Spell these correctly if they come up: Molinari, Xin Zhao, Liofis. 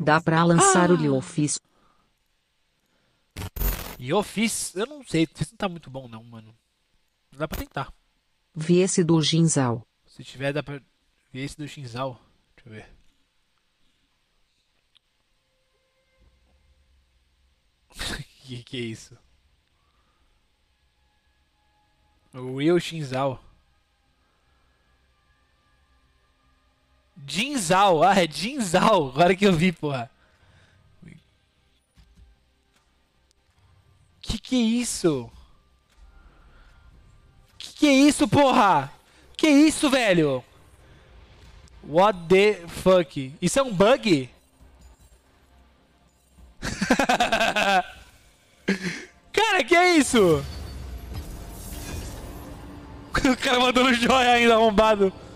Dá pra lançar o Liofis. Liofis? Eu não sei. Isso não tá muito bom não, mano. Dá pra tentar. Vi esse do Xin Zhao. Se tiver, dá pra... Vi esse do Xin Zhao. Deixa eu ver. Que é isso? O Will Xin Zhao. Xin Zhao. Ah, é Xin Zhao. Agora que eu vi, porra. Que é isso? Que é isso, porra? Que é isso, velho? What the fuck? Isso é um bug? Cara, que é isso? O cara mandou no joia ainda, arrombado.